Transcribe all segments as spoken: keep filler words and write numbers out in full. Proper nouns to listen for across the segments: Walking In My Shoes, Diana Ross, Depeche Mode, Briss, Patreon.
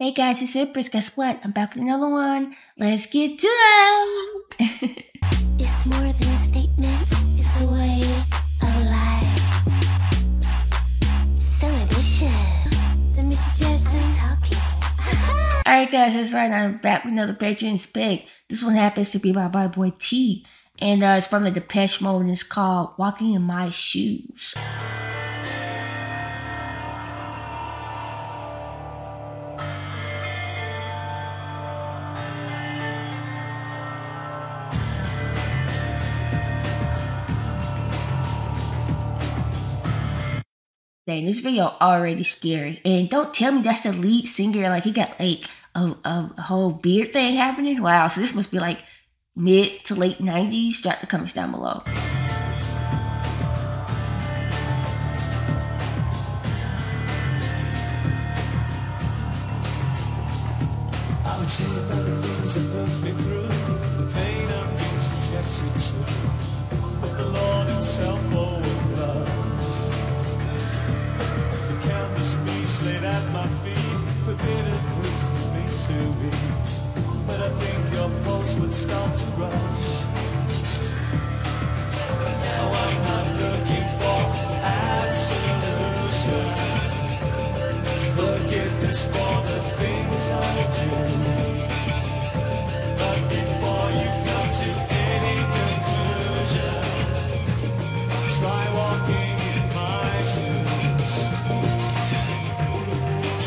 Hey guys, it's it, Briss. Guess what? I'm back with another one. Let's get to it! It's more than a statement, it's a way of life. Celebration. The misdirection talking. Alright guys, that's right. I'm back with another Patreon's pick. This one happens to be by my boy T. And uh, it's from the Depeche Mode and it's called Walking In My Shoes. Dang, this video already scary. And don't tell me that's the lead singer. Like, he got like a, a whole beard thing happening. Wow, so this must be like mid to late nineties. Drop the comments down below. I would say about the things that put me through, the pain I've been subjected to, but the Lord himself will love. The canvas piece laid at my feet, forbidden fruits for me to eat, but I think your pulse would start to rush. Now I'm not looking for a solution, forgiveness for the things I do, but before you come to any conclusion, try walking in my shoes.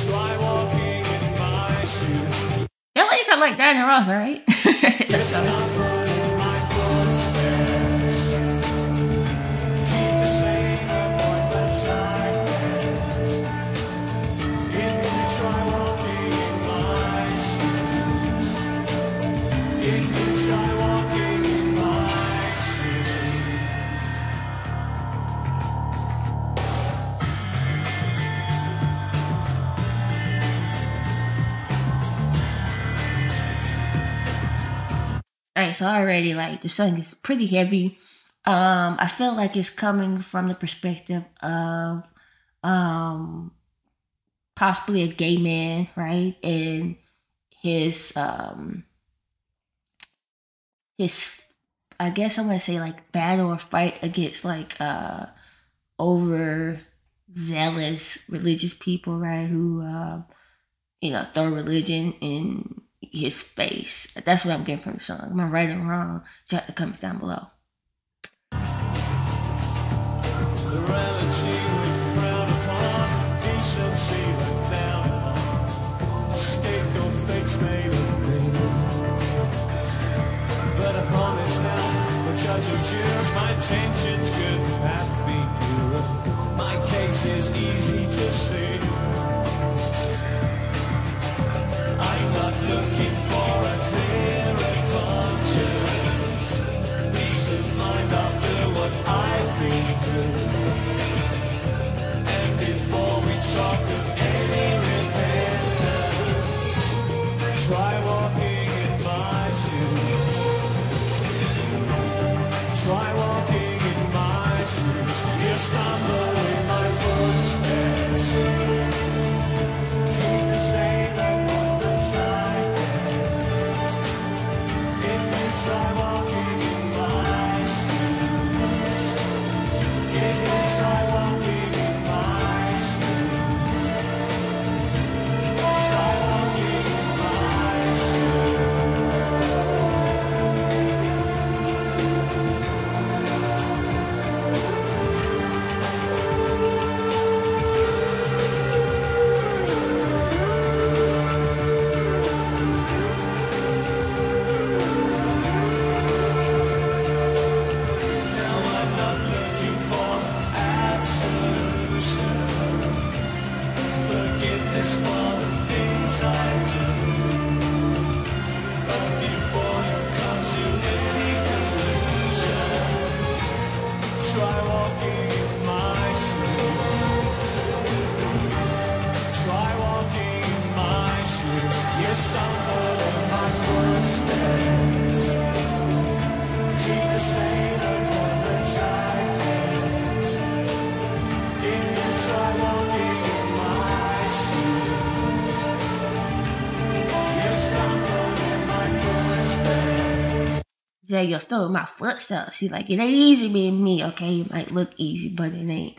Try walking in my shoes. That lady got like Diana Ross, alright? Let's go. Alright, so already like the song is pretty heavy. Um, I feel like it's coming from the perspective of um, possibly a gay man, right? And his um, his I guess I'm gonna say like battle or fight against like uh, over zealous religious people, right? Who uh, you know, throw religion in his face. That's what I'm getting from the song. Am I right or wrong? Drop the comments down below. The reality we frown upon, decency looked down upon, a scapegoat fate's made of me. But I promise now, the judge of Jews, my intentions could have been pure. My case is easy to see. Try walking in my shoes. You stumble in my footsteps. Keep the same appointments I guess. If you try walking in my shoes. If you try walking in my shoes. Try walking in my shoes. Try walking in my shoes. He's like, you're still in my footsteps. He's like, it ain't easy being me, okay? It might look easy, but it ain't.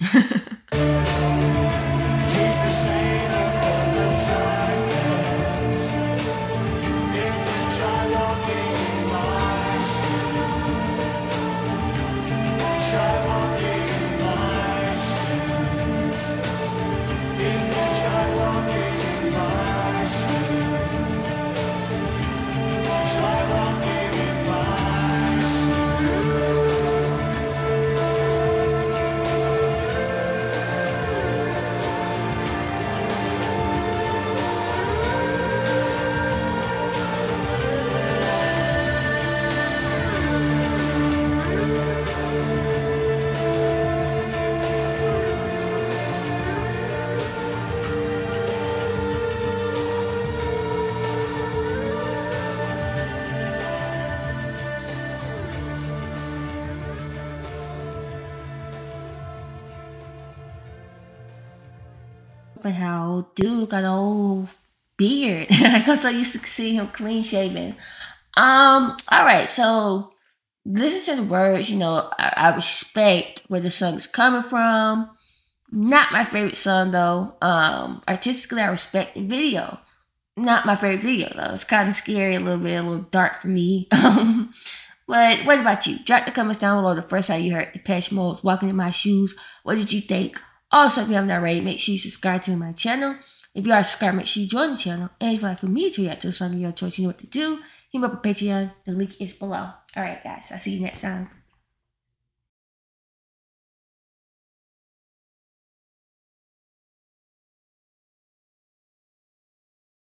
But how dude got an old beard. Like, I'm so used to see him clean shaven. Um, alright, so listen to the words, you know, I, I respect where the song is coming from. Not my favorite song though. Um, artistically I respect the video. Not my favorite video though. It's kind of scary, a little bit, a little dark for me. But what about you? Drop the comments down below the first time you heard Depeche Mode's Walking In My Shoes. What did you think? Also, if you haven't already, make sure you subscribe to my channel. If you are subscribed, make sure you join the channel. And if you'd like for me to react to a song of your choice, you know what to do. Hit me up on Patreon. The link is below. Alright guys, I'll see you next time.